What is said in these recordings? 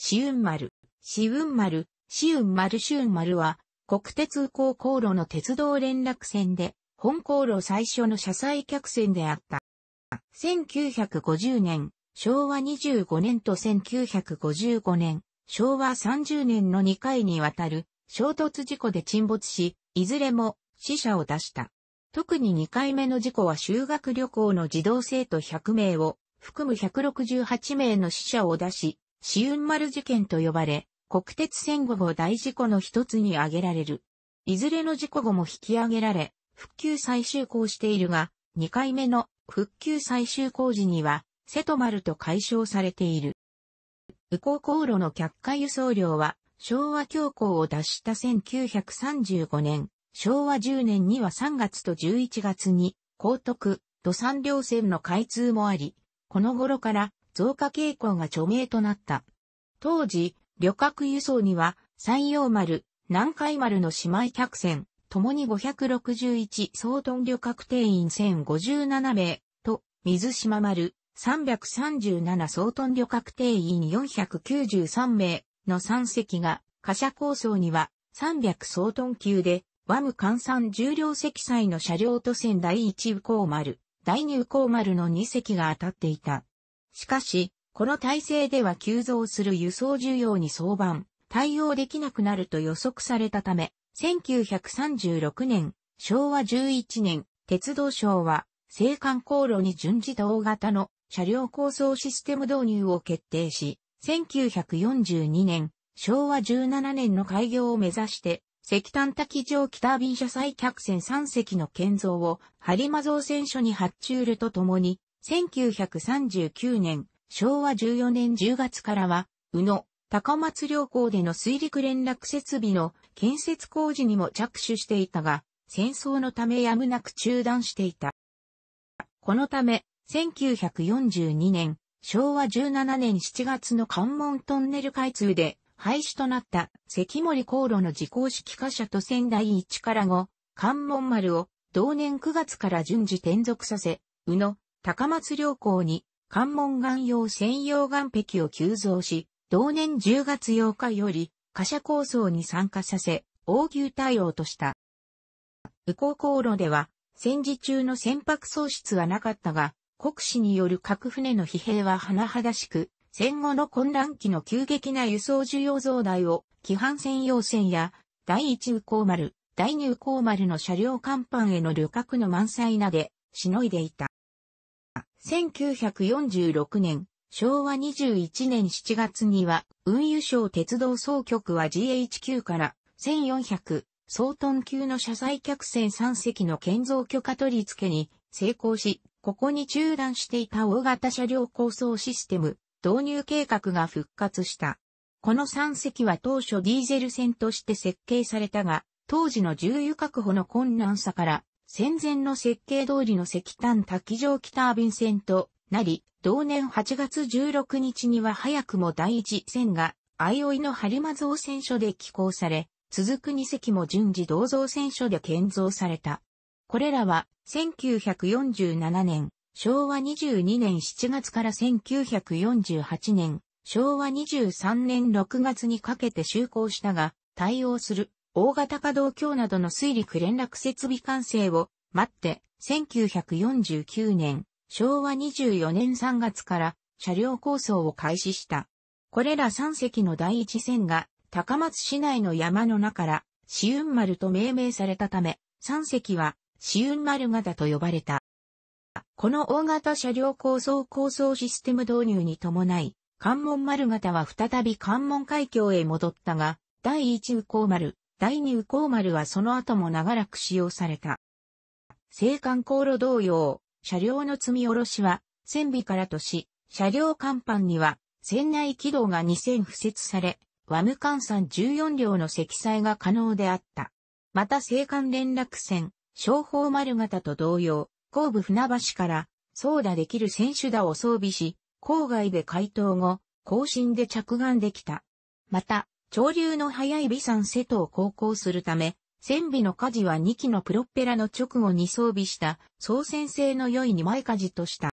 紫雲丸は、国鉄港航路の鉄道連絡船で、本航路最初の車載客船であった。1950年、昭和25年と1955年、昭和30年の2回にわたる衝突事故で沈没し、いずれも死者を出した。特に2回目の事故は修学旅行の児童生徒100名を含む168名の死者を出し、紫雲丸事件と呼ばれ、国鉄戦後5大事故の一つに挙げられる。いずれの事故後も引き上げられ、復旧再就航しているが、2回目の復旧再就航時には、瀬戸丸と改称されている。宇高航路の客貨輸送量は、昭和恐慌を脱した1935年、昭和10年には3月と11月に、高徳、土産両線の開通もあり、この頃から増加傾向が著名となった。当時、旅客輸送には、山陽丸、南海丸の姉妹客船、ともに561総トン旅客定員1057名と、水島丸、337総トン旅客定員493名の3隻が、貨車構想には300総トン級で、和無換算重量積載の車両と船第一宇高丸、第二宇高丸の2隻が当たっていた。しかし、この体制では急増する輸送需要に相反、対応できなくなると予測されたため、1936年、昭和11年、鉄道省は、青函航路に準自動型の車両構想システム導入を決定し、1942年、昭和17年の開業を目指して、石炭滝上汽タービン車載客船3隻の建造を、播磨造船所に発注るとともに、1939年、昭和14年10月からは、宇野、高松両港での水陸連絡設備の建設工事にも着手していたが、戦争のためやむなく中断していた。このため、1942年、昭和17年7月の関門トンネル開通で廃止となった関森航路の自公式貨車と仙台1から5、関門丸を同年9月から順次転属させ、宇野、高松両港に、関門岩用専用岩壁を急増し、同年10月8日より、貨車構想に参加させ、応急対応とした。宇高航路では、戦時中の船舶喪失はなかったが、国史による各船の疲弊は甚だしく、戦後の混乱期の急激な輸送需要増大を、規範専用船や、第一宇高丸、第二宇高丸の車両甲板への旅客の満載なで、しのいでいた。1946年、昭和21年7月には、運輸省鉄道総局は GHQ から1400総トン級の車載客船3隻の建造許可取り付けに成功し、ここに中断していた大型車両構想システム導入計画が復活した。この3隻は当初ディーゼル船として設計されたが、当時の重油確保の困難さから、戦前の設計通りの石炭滝上汽タービン船となり、同年8月16日には早くも第一船が、相生の播磨造船所で起工され、続く2隻も順次同造船所で建造された。これらは、1947年、昭和22年7月から1948年、昭和23年6月にかけて就航したが、対応する。大型稼働橋などの水陸連絡設備完成を待って、1949年、昭和24年3月から車両構想を開始した。これら3隻の第一船が高松市内の山の中から紫雲丸と命名されたため、3隻は紫雲丸型と呼ばれた。この大型車両構想システム導入に伴い、関門丸型は再び関門海峡へ戻ったが、第一宇高丸。第二宇高丸はその後も長らく使用された。青函航路同様、車両の積み下ろしは、船尾からとし、車両甲板には、船内軌道が2船付設され、和無換算14両の積載が可能であった。また青函連絡船、松鳳丸型と同様、神戸船橋から、操舵できる船首舵を装備し、郊外で解凍後、後進で着岸できた。また、潮流の速い眉山瀬戸を航行するため、船尾の舵は2機のプロペラの直後に装備した、操船性の良い2枚舵とした。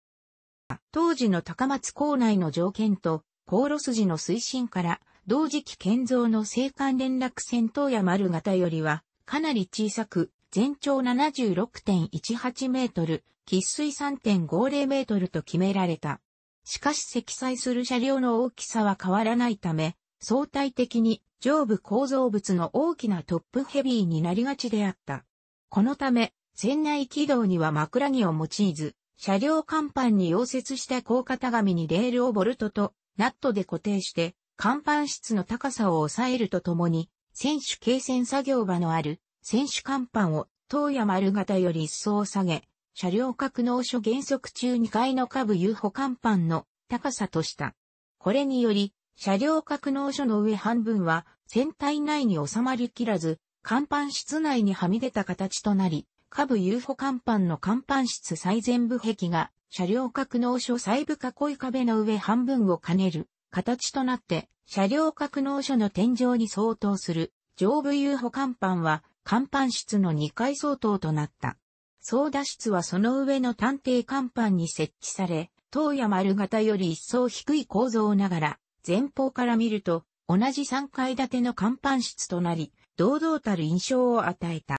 当時の高松港内の条件と、航路筋の推進から、同時期建造の青函連絡船洞爺丸型よりは、かなり小さく、全長 76.18 メートル、喫水 3.50 メートルと決められた。しかし積載する車両の大きさは変わらないため、相対的に上部構造物の大きなトップヘビーになりがちであった。このため、船内軌道には枕木を用いず、車両甲板に溶接した鋼型紙にレールをボルトとナットで固定して、甲板室の高さを抑えるとともに、船首継船作業場のある、船首甲板を洞爺丸型より一層下げ、車両格納所原則中2階の下部有補甲板の高さとした。これにより、車両格納所の上半分は船体内に収まりきらず、甲板室内にはみ出た形となり、下部有補甲板の甲板室最前部壁が車両格納所細部囲い壁の上半分を兼ねる形となって、車両格納所の天井に相当する上部有補甲板は、甲板室の2階相当となった。操舵室はその上の探偵甲板に設置され、洞爺丸型より一層低い構造ながら、前方から見ると同じ3階建ての甲板室となり、堂々たる印象を与えた。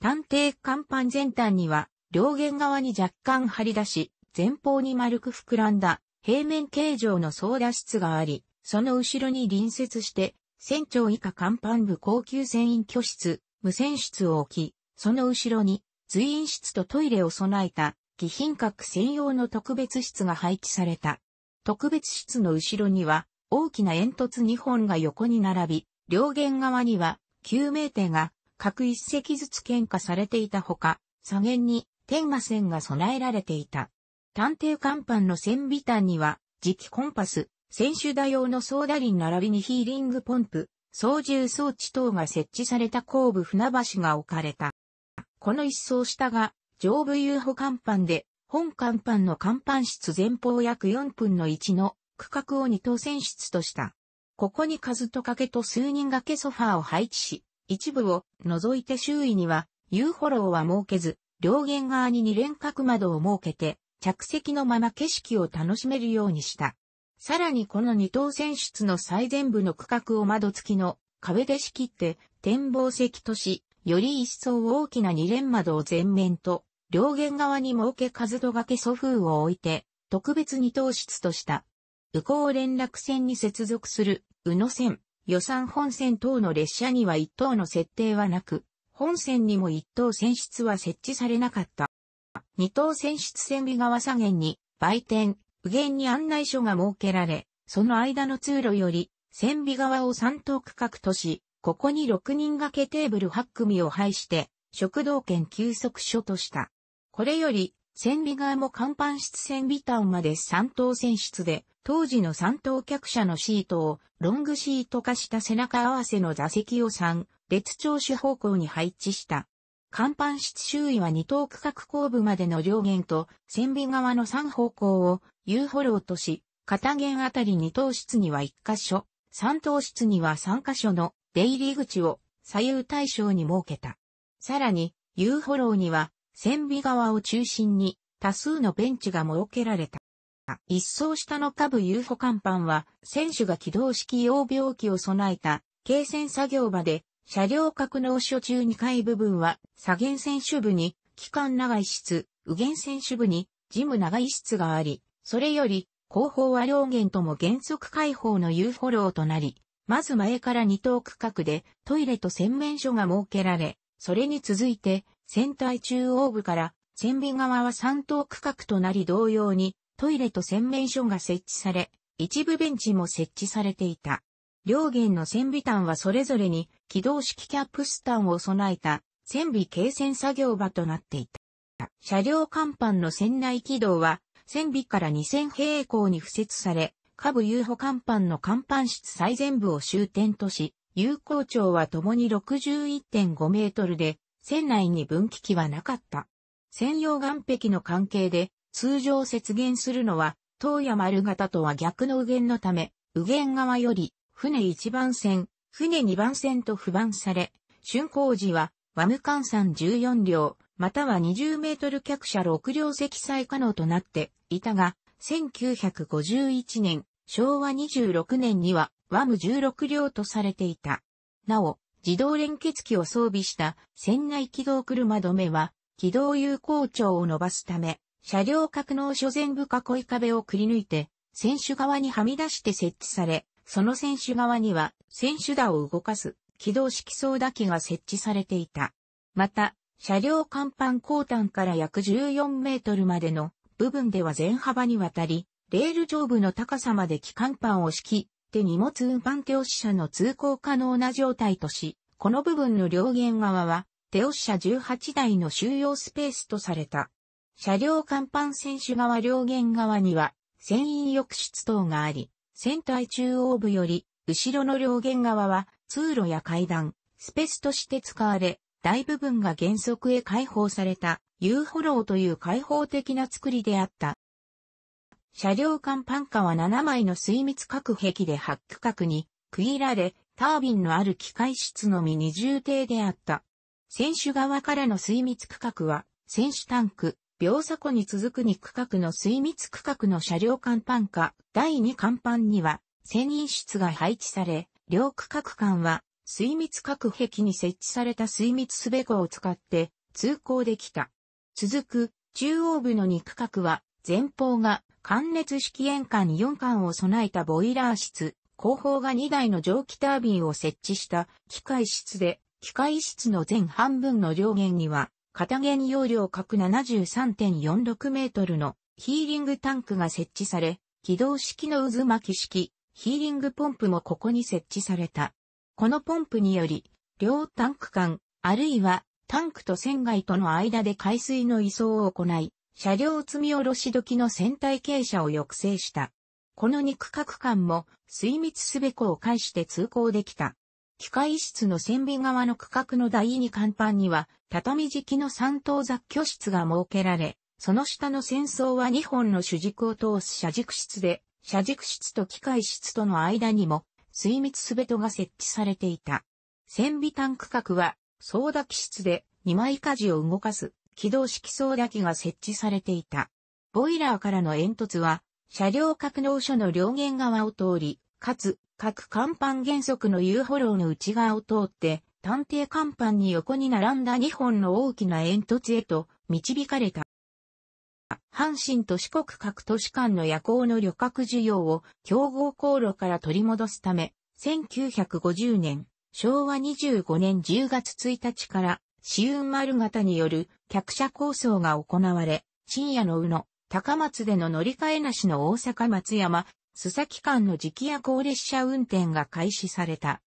探偵甲板全端には、両舷側に若干張り出し、前方に丸く膨らんだ平面形状の操舵室があり、その後ろに隣接して、船長以下甲板部高級船員居室、無線室を置き、その後ろに随員室とトイレを備えた、貴賓客専用の特別室が配置された。特別室の後ろには大きな煙突2本が横に並び、両舷側には救命艇が各1隻ずつ献花されていたほか、左舷に天下船が備えられていた。探偵甲板の船尾端には磁気コンパス、船首打用の操舵輪並びにヒーリングポンプ、操縦装置等が設置された後部船橋が置かれた。この一層下が上部有補甲板で、本甲板の甲板室前方約4分の1の区画を2等船室とした。ここに数と掛けと数人掛けソファーを配置し、一部を除いて周囲には遊歩廊は設けず、両舷側に2連角窓を設けて、着席のまま景色を楽しめるようにした。さらにこの2等船室の最前部の区画を窓付きの壁で仕切って展望席とし、より一層大きな2連窓を前面と、両舷側に設け数と掛けソファーを置いて、特別2等室とした。宇高連絡船に接続する、宇野線、予算本線等の列車には1等の設定はなく、本線にも1等船室は設置されなかった。2等船室船尾側左舷に、売店、右舷に案内所が設けられ、その間の通路より、船尾側を3等区画とし、ここに6人掛けテーブル8組を配して、食堂兼休息所とした。これより、船尾側も甲板室船尾端まで3等船室で、当時の3等客車のシートをロングシート化した背中合わせの座席を3列聴取方向に配置した。甲板室周囲は2等区画後部までの両舷と船尾側の3方向を遊歩廊とし、片舷あたり2等室には1箇所、3等室には3箇所の出入り口を左右対称に設けた。さらに、遊歩廊には、船尾側を中心に多数のベンチが設けられた。一層下の下部有補甲板は船首が起動式用病気を備えた継船作業場で車両格納所中2階部分は左舷船首部に機関長い室、右舷船首部に事務長い室があり、それより後方は両舷とも原則開放の遊歩廊となり、まず前から2等区画でトイレと洗面所が設けられ、それに続いて船体中央部から、船尾側は3等区画となり同様に、トイレと洗面所が設置され、一部ベンチも設置されていた。両舷の船尾端はそれぞれに、起動式キャップスタンを備えた、船尾継船作業場となっていた。車両甲板の船内軌道は、船尾から2000平行に敷設され、下部有補甲板の甲板室最前部を終点とし、有効長はともに 61.5 メートルで、船内に分岐器はなかった。専用岸壁の関係で通常接舷するのは洞爺丸型とは逆の右舷のため、右舷側より船1番線、船2番線と不番され、竣工時は和務換算14両、または20メートル客車6両積載可能となっていたが、1951年、昭和26年にはWAM16両とされていた。なお、自動連結機を装備した船内機動車止めは、機動有効長を伸ばすため、車両格納所全部囲い壁をくり抜いて、船首側にはみ出して設置され、その船首側には船首舵を動かす機動式操舵機が設置されていた。また、車両甲板後端から約14メートルまでの部分では全幅にわたり、レール上部の高さまで基幹板を敷き、で荷物運搬手押し車の通行可能な状態とし、この部分の両舷側は、手押し車18台の収容スペースとされた。車両甲板船首側両舷側には、船員浴室等があり、船体中央部より、後ろの両舷側は、通路や階段、スペースとして使われ、大部分が原則へ開放された、遊歩廊という開放的な作りであった。車両甲板下は7枚の水密隔壁で8区画に区切られ、タービンのある機械室のみ二重艇であった。船首側からの水密区画は、船首タンク、秒差に続く2区画の水密区画の車両甲板下、第2甲板には、船員室が配置され、両区画間は、水密隔壁に設置された水密すべこを使って、通行できた。続く、中央部の2区画は、前方が、関熱式円管4管を備えたボイラー室、後方が2台の蒸気タービンを設置した機械室で、機械室の前半分の両舷には、片舷容量角 73.46 メートルのヒーリングタンクが設置され、起動式の渦巻き式、ヒーリングポンプもここに設置された。このポンプにより、両タンク間、あるいはタンクと船外との間で海水の移送を行い、車両積み下ろし時の船体傾斜を抑制した。この2区画間も水密すべこを介して通行できた。機械室の船尾側の区画の第2甲板には畳敷きの3等雑居室が設けられ、その下の船倉は2本の主軸を通す車軸室で、車軸室と機械室との間にも水密すべこが設置されていた。船尾端区画は操舵機室で2枚舵を動かす。機動式操舵機が設置されていた。ボイラーからの煙突は、車両格納所の両舷側を通り、かつ、各甲板原則の遊歩廊の内側を通って、探偵甲板に横に並んだ2本の大きな煙突へと導かれた。阪神と四国各都市間の夜行の旅客需要を競合航路から取り戻すため、1950年、昭和25年10月1日から、紫雲丸型による客車構想が行われ、深夜の宇野、高松での乗り換えなしの大阪松山、須崎間の磁気夜行列車運転が開始された。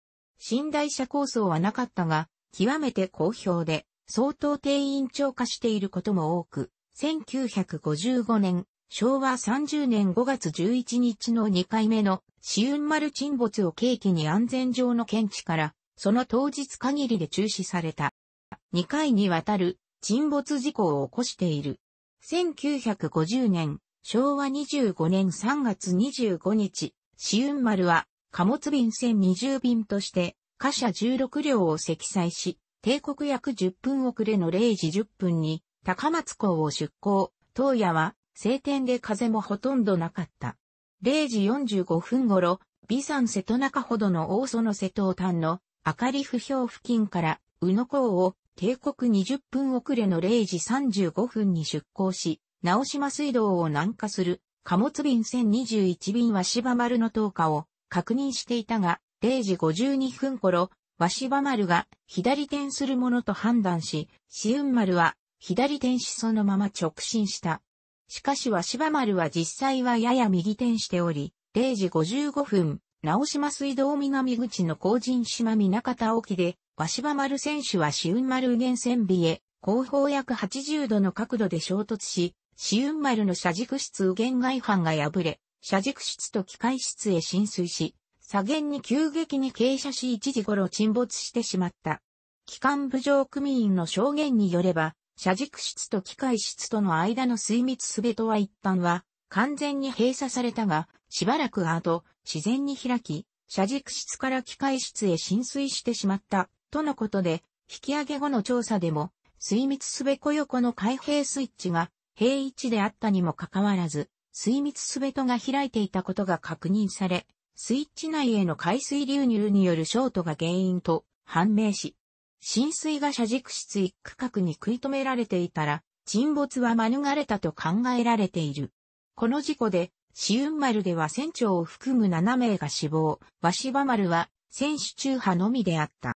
寝台車構想はなかったが、極めて好評で、相当定員超過していることも多く、1955年、昭和30年5月11日の2回目の紫雲丸沈没を契機に安全上の見地から、その当日限りで中止された。2回にわたる沈没事故を起こしている。1950年、昭和25年3月25日、紫雲丸は貨物便1020便として貨車16両を積載し、定刻約10分遅れの0時10分に高松港を出港。当夜は晴天で風もほとんどなかった。0時45分頃、備山瀬戸中ほどの大園瀬東端の明かり不評付近から宇野港を定刻20分遅れの0時35分に出港し、直島水道を南下する貨物便1021便わしば丸の投下を確認していたが、0時52分頃、わしば丸が左転するものと判断し、紫雲丸は左転しそのまま直進した。しかしわしば丸は実際はやや右転しており、0時55分、直島水道南口の工人島南方沖で、鷲羽丸選手は紫雲丸原船尾へ、後方約80度の角度で衝突し、紫雲丸の車軸室右舷外板が破れ、車軸室と機械室へ浸水し、左舷に急激に傾斜し1時頃沈没してしまった。機関部上組員の証言によれば、車軸室と機械室との間の水密すべこは一旦は完全に閉鎖されたが、しばらく後、自然に開き、車軸室から機械室へ浸水してしまった。とのことで、引き上げ後の調査でも、水密すべこ横の開閉スイッチが、閉位置であったにもかかわらず、水密スベトが開いていたことが確認され、スイッチ内への海水流入によるショートが原因と判明し、浸水が車軸室一区画に食い止められていたら、沈没は免れたと考えられている。この事故で、紫雲丸では船長を含む7名が死亡、鷲羽丸は船首中波のみであった。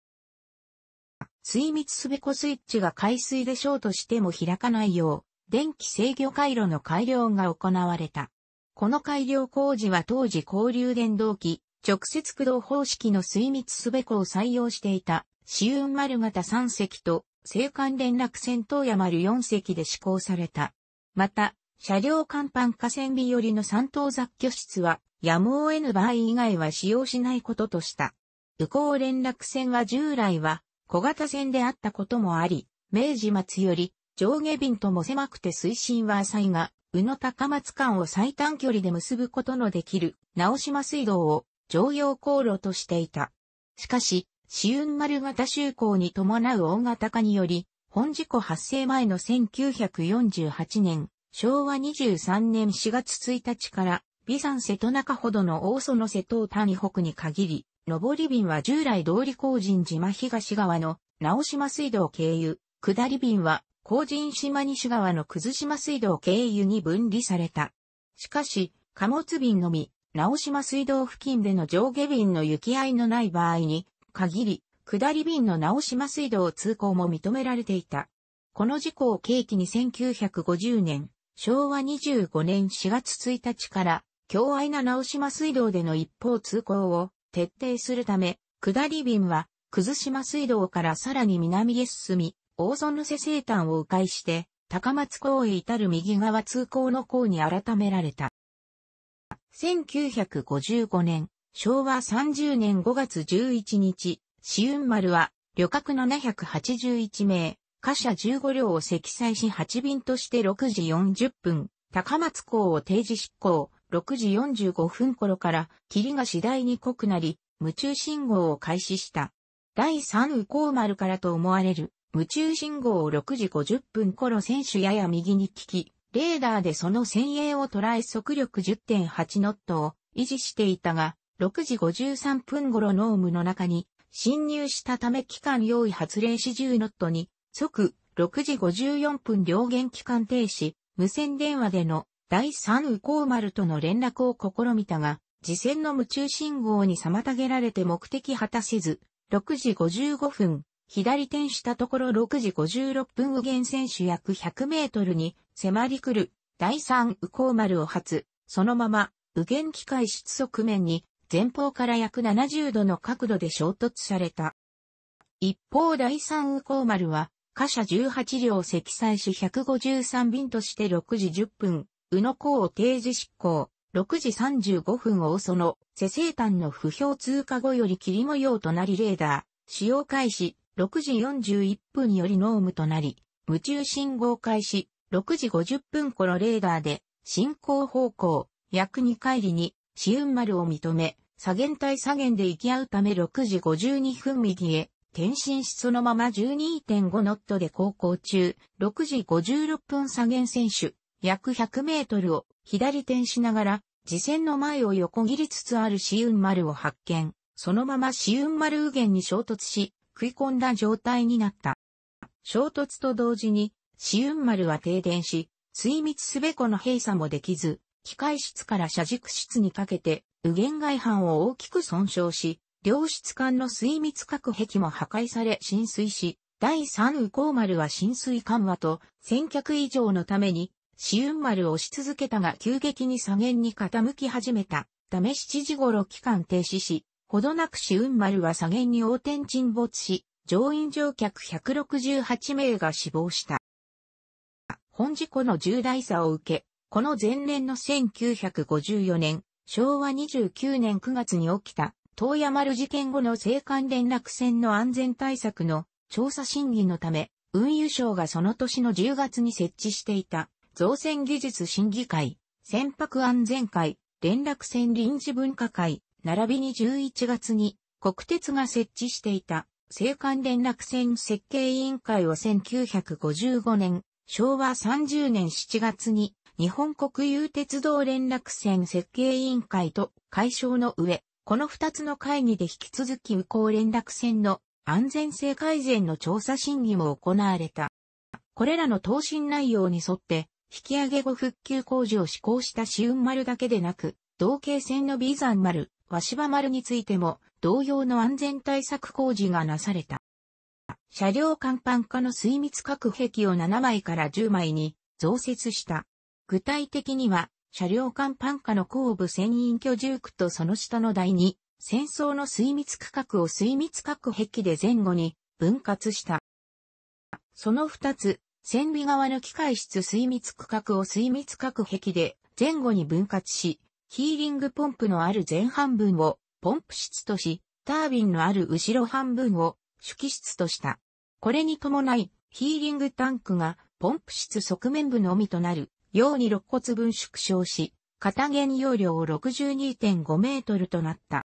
水密スベコスイッチが海水でショートしても開かないよう、電気制御回路の改良が行われた。この改良工事は当時交流電動機、直接駆動方式の水密スベコを採用していた、紫雲丸型3隻と、青函連絡船洞爺丸4隻で施行された。また、車両甲板架線日和の3等雑居室は、やむを得ぬ場合以外は使用しないこととした。宇高連絡船は従来は、小型船であったこともあり、明治末より上下便とも狭くて水深は浅いが、宇野高松間を最短距離で結ぶことのできる直島水道を常用航路としていた。しかし、紫雲丸型就航に伴う大型化により、本事故発生前の1948年、昭和23年4月1日から、備山瀬戸中ほどの大園瀬戸谷北に限り、上り便は従来通り荒神島東側の直島水道経由、下り便は荒神島西側の葛島水道経由に分離された。しかし、貨物便のみ、直島水道付近での上下便の行き合いのない場合に、限り、下り便の直島水道通行も認められていた。この事故を契機に1950年、昭和25年4月1日から、狭隘な直島水道での一方通行を、徹底するため、下り便は、葛島水道からさらに南へ進み、大園瀬西端を迂回して、高松港へ至る右側通行の項に改められた。1955年、昭和30年5月11日、紫雲丸は、旅客781名、貨車15両を積載し8便として6時40分、高松港を定時出港。6時45分頃から、霧が次第に濃くなり、無注信号を開始した。第3宇高丸からと思われる、無注信号を6時50分頃船首やや右に聞き、レーダーでその船影を捉え速力 10.8 ノットを維持していたが、6時53分頃濃霧の中に侵入したため機関用意発令時10ノットに、即6時54分両舷機関停止、無線電話での、第3宇高丸との連絡を試みたが、次戦の無注信号に妨げられて目的果たせず、6時55分、左転したところ6時56分右舷船首約100メートルに迫り来る、第3宇高丸を発、そのまま、右舷機械室側面に、前方から約70度の角度で衝突された。一方第3宇高丸は、貨車18両積載し153便として6時10分、宇野港を定時出港、6時35分大園瀬西端の不評通過後より霧模様となりレーダー、使用開始、6時41分より濃霧となり、無注信号開始、6時50分頃レーダーで、進行方向、約2海里に、紫雲丸を認め、左舷対左舷で行き合うため6時52分右へ、転進しそのまま 12.5 ノットで航行中、6時56分左舷船首。約100メートルを左転しながら、次戦の前を横切りつつある紫雲丸を発見、そのまま紫雲丸右舷に衝突し、食い込んだ状態になった。衝突と同時に、紫雲丸は停電し、水密スベコの閉鎖もできず、機械室から車軸室にかけて、右舷外板を大きく損傷し、両室間の水密隔壁も破壊され浸水し、第3宇高丸は浸水緩和と、船脚以上のために、紫雲丸を押し続けたが急激に左舷に傾き始めた。ため7時頃機関停止し、ほどなく紫雲丸は左舷に横転沈没し、乗員乗客168名が死亡した。本事故の重大さを受け、この前年の1954年、昭和29年9月に起きた、洞爺丸事件後の青函連絡船の安全対策の調査審議のため、運輸省がその年の10月に設置していた。造船技術審議会、船舶安全会、連絡船臨時分科会、並びに11月に国鉄が設置していた青函連絡船設計委員会を1955年、昭和30年7月に日本国有鉄道連絡線設計委員会と解消の上、この2つの会議で引き続き宇高連絡線の安全性改善の調査審議も行われた。これらの答申内容に沿って、引き上げ後復旧工事を施行した紫雲丸だけでなく、同型線の眉山丸、鷲羽丸についても、同様の安全対策工事がなされた。車両甲板下の水密隔壁を7枚から10枚に増設した。具体的には、車両甲板下の後部船員居住区とその下の台に、船倉の水密区画を水密隔壁で前後に分割した。その2つ、船尾側の機械室水密区画を水密隔壁で前後に分割し、ヒーリングポンプのある前半分をポンプ室とし、タービンのある後ろ半分を主機室とした。これに伴い、ヒーリングタンクがポンプ室側面部のみとなるように肋骨分縮小し、片舷容量を 62.5 メートルとなった。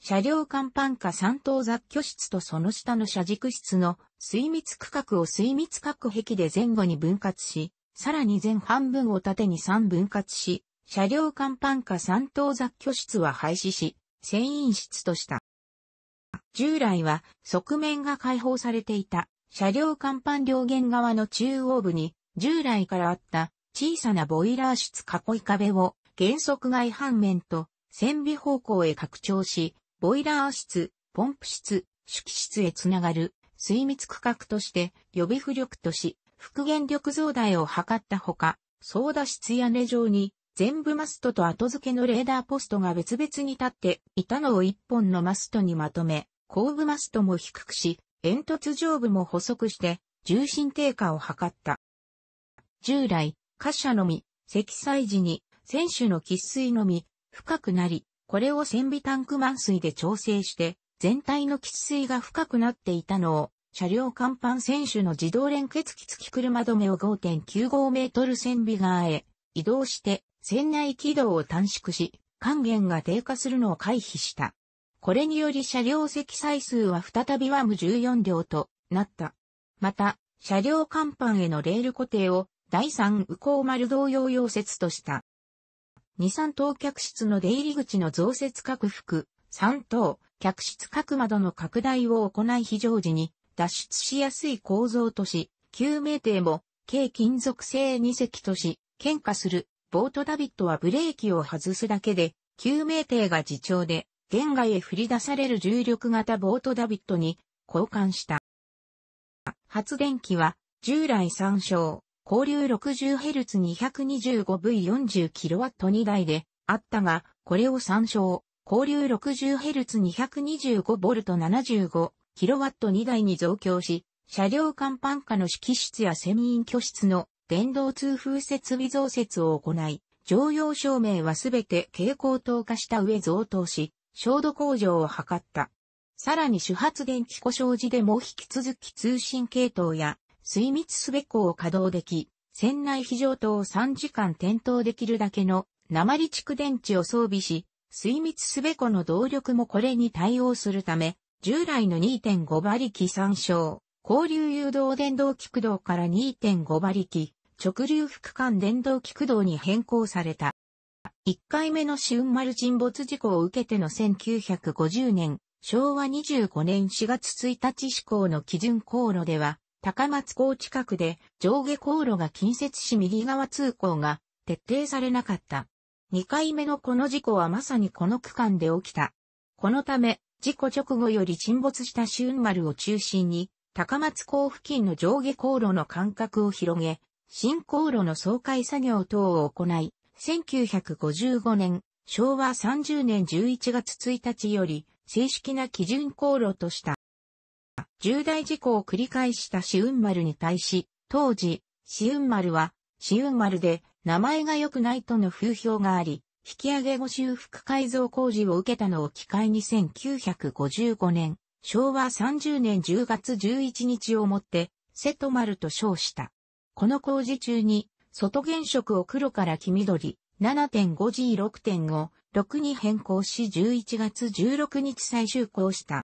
車両甲板下3等雑居室とその下の車軸室の水密区画を水密隔壁で前後に分割し、さらに前半分を縦に3分割し、車両甲板下3等雑居室は廃止し、船員室とした。従来は側面が開放されていた車両甲板両舷側の中央部に従来からあった小さなボイラー室囲い壁を原則外半面と船尾方向へ拡張し、ボイラー室、ポンプ室、主機室へつながる水密区画として予備浮力とし、復元力増大を図ったほか、操舵室屋根上に全部マストと後付けのレーダーポストが別々に立っていたのを1本のマストにまとめ、後部マストも低くし、煙突上部も細くして重心低下を図った。従来、貨車のみ、積載時に船首の喫水のみ深くなり、これを船尾タンク満水で調整して、全体の喫水が深くなっていたのを、車両甲板船首の自動連結機付き車止めを 5.95 メートル船尾側へ移動して、船内軌道を短縮し、還元が低下するのを回避した。これにより車両積載数は再びワム14両となった。また、車両甲板へのレール固定を第3宇高丸同様溶接とした。2、3等客室の出入り口の増設拡幅、3等客室各窓の拡大を行い非常時に脱出しやすい構造とし、救命艇も軽金属製2隻とし、喧嘩するボートダビットはブレーキを外すだけで、救命艇が自重で、舷外へ振り出される重力型ボートダビットに交換した。発電機は従来3床。交流 60Hz225V40kW2 台であったが、これを参照、交流 60Hz225V75kW2 台に増強し、車両甲板下の主機室や船員居室の電動通風設備増設を行い、常用照明はすべて蛍光灯化した上増灯し、照度向上を図った。さらに主発電機故障時でも引き続き通信系統や、水密すべこを稼働でき、船内非常灯を3時間点灯できるだけの鉛蓄電池を装備し、水密すべこの動力もこれに対応するため、従来の 2.5 馬力3升、交流誘導電動機駆動から 2.5 馬力、直流副管電動機駆動に変更された。1回目の紫雲丸沈没事故を受けての1950年、昭和25年4月1日施行の基準航路では、高松港近くで上下航路が近接し右側通行が徹底されなかった。2回目のこの事故はまさにこの区間で起きた。このため、事故直後より沈没した紫雲丸を中心に、高松港付近の上下航路の間隔を広げ、新航路の掃海作業等を行い、1955年、昭和30年11月1日より正式な基準航路とした。重大事故を繰り返した紫雲丸に対し、当時、紫雲丸は、紫雲丸で名前が良くないとの風評があり、引き上げ後修復改造工事を受けたのを機会に1955年、昭和30年10月11日をもって、瀬戸丸と称した。この工事中に、外原色を黒から黄緑、7.5G6.5、6に変更し11月16日再就航した。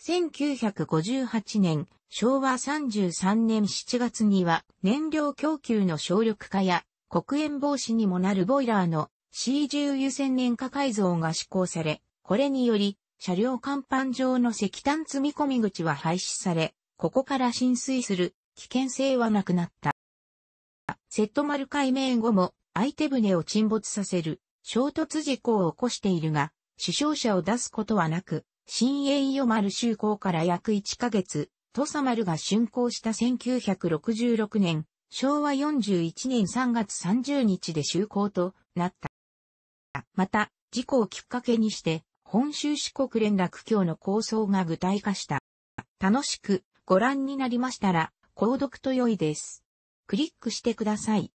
1958年、昭和33年7月には燃料供給の省力化や黒煙防止にもなるボイラーの C10 湯煎燃化改造が施行され、これにより車両甲板上の石炭積み込み口は廃止され、ここから浸水する危険性はなくなった。瀬戸丸改名後も相手船を沈没させる衝突事故を起こしているが、死傷者を出すことはなく、新栄誉丸就航から約1ヶ月、土佐丸が竣工した1966年、昭和41年3月30日で就航となった。また、事故をきっかけにして、本州四国連絡橋の構想が具体化した。楽しくご覧になりましたら、購読と良いです。クリックしてください。